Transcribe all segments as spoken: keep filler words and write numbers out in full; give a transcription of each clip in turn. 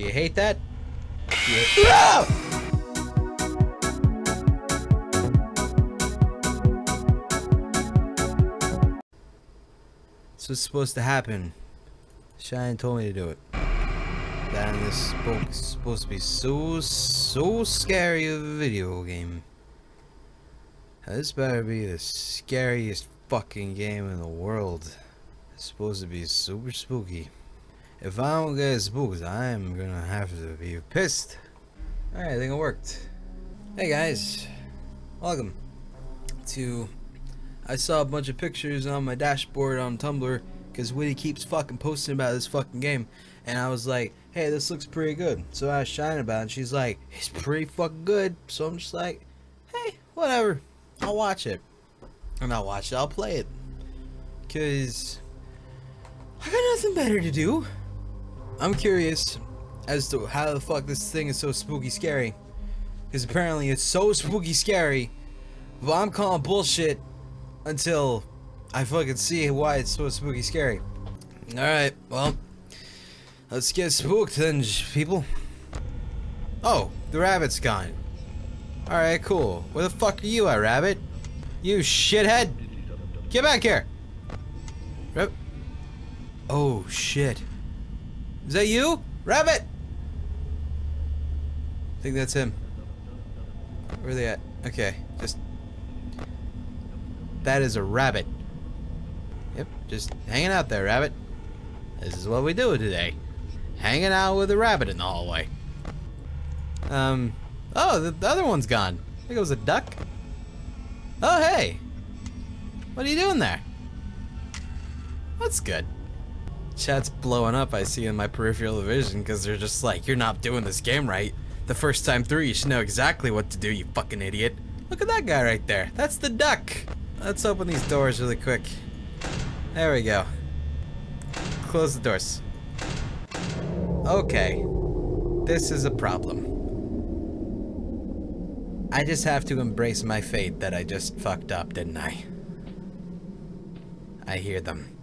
Do you hate that? Do you hate that? That's what's supposed to happen. Cheyenne told me to do it. That and this book is supposed to be so, so scary of a video game. This better be the scariest fucking game in the world. It's supposed to be super spooky. If I don't get spooked, I'm gonna have to be pissed. Alright, I think it worked. Hey guys, welcome to... I saw a bunch of pictures on my dashboard on Tumblr because Woody keeps fucking posting about this fucking game, and I was like, hey, this looks pretty good. So I was Cheyenne about it, and she's like, it's pretty fucking good. So I'm just like, hey, whatever, I'll watch it. And I'll watch it, I'll play it, because I got nothing better to do. I'm curious as to how the fuck this thing is so spooky scary, because apparently it's so spooky scary, but I'm calling bullshit until I fucking see why it's so spooky scary. Alright, well, let's get spooked then, people. Oh, the rabbit's gone. Alright, cool. Where the fuck are you at, rabbit? You shithead! Get back here! Rab- Oh, shit. Is that you? Rabbit! I think that's him. Where are they at? Okay, just... That is a rabbit. Yep, just hanging out there, rabbit. This is what we do today. Hanging out with a rabbit in the hallway. Um, oh, the, the other one's gone. I think it was a duck. Oh, hey. What are you doing there? That's good. Chat's blowing up, I see in my peripheral vision, because they're just like, you're not doing this game right. The first time through, you should know exactly what to do, you fucking idiot. Look at that guy right there. That's the duck. Let's open these doors really quick. There we go. Close the doors. Okay. This is a problem. I just have to embrace my fate that I just fucked up, didn't I? I hear them.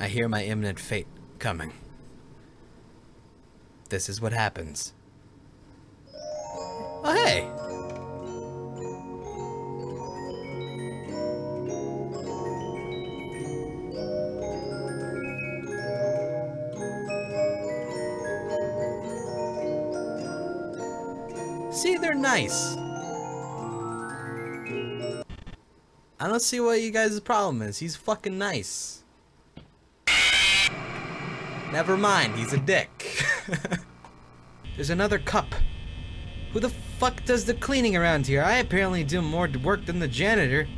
I hear my imminent fate coming. This is what happens. Oh, hey! See, they're nice. I don't see what you guys' problem is. He's fucking nice. Never mind, he's a dick. There's another cup. Who the fuck does the cleaning around here? I apparently do more work than the janitor,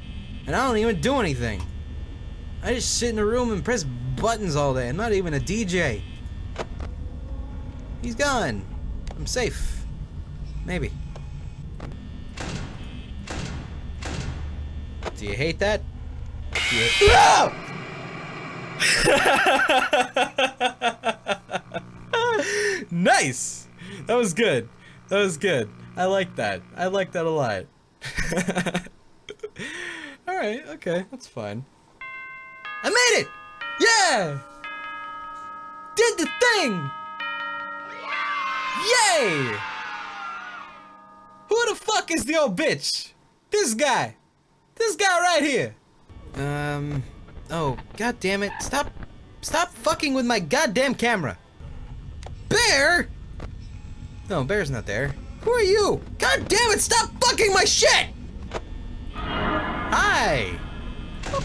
and I don't even do anything. I just sit in a room and press buttons all day. I'm not even a D J. He's gone. I'm safe. Maybe. Do you hate that? Do you hate that? No! Nice! That was good. That was good. I like that. I like that a lot. Alright, okay. That's fine. I made it! Yeah! Did the thing! Yay! Who the fuck is the old bitch? This guy. This guy right here. Um. Oh, god damn it. Stop. Stop fucking with my goddamn camera. Bear? No, Bear's not there. Who are you? God damn it. Stop fucking my shit. Hi. Oh.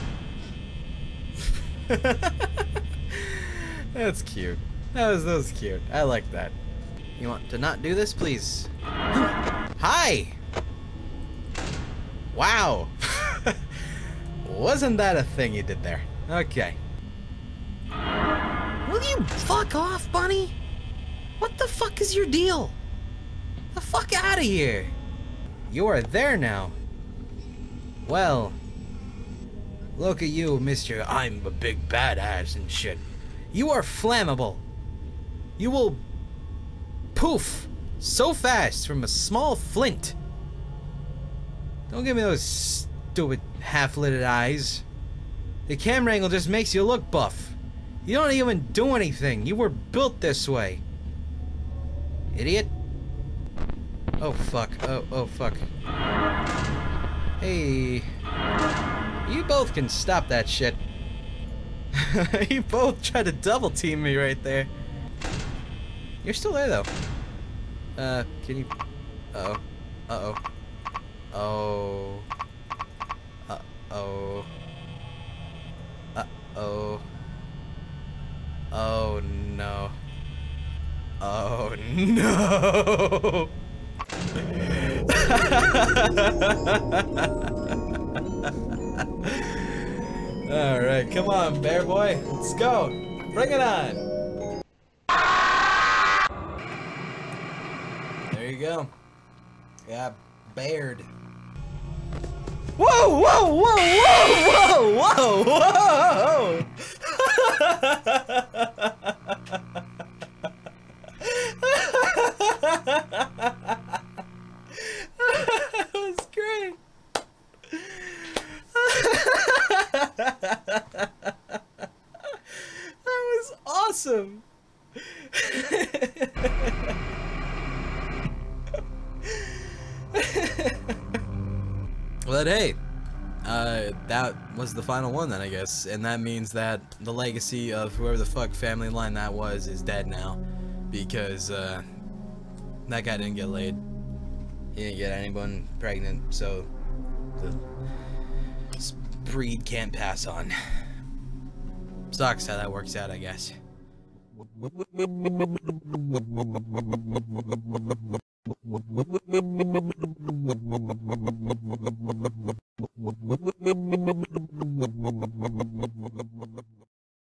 That's cute. That was, that was cute. I like that. You want to not do this, please? Hi! Wow! Wasn't that a thing you did there? Okay. Will you fuck off, bunny? What the fuck is your deal? The fuck out of here! You are there now. Well, look at you, Mister I'm a big badass and shit. You are flammable. You will poof so fast from a small flint. Don't give me those stupid half-lidded eyes. The camera angle just makes you look buff. You don't even do anything. You were built this way. Idiot! Oh fuck, oh, oh fuck. Hey. You both can stop that shit. You both tried to double team me right there. You're still there though. Uh, can you... Uh oh. Uh oh. Oh. Uh oh. Uh oh. Oh no. Oh no! Alright, come on, bear boy. Let's go! Bring it on! There you go. Got bared. Whoa, whoa, whoa, whoa, whoa, whoa, whoa! That was great. That was awesome. But hey, uh, that was the final one then, I guess, and that means that the legacy of whoever the fuck family line that was is dead now, because uh, that guy didn't get laid. He didn't get anyone pregnant, so the breed can't pass on. Sucks how that works out, I guess.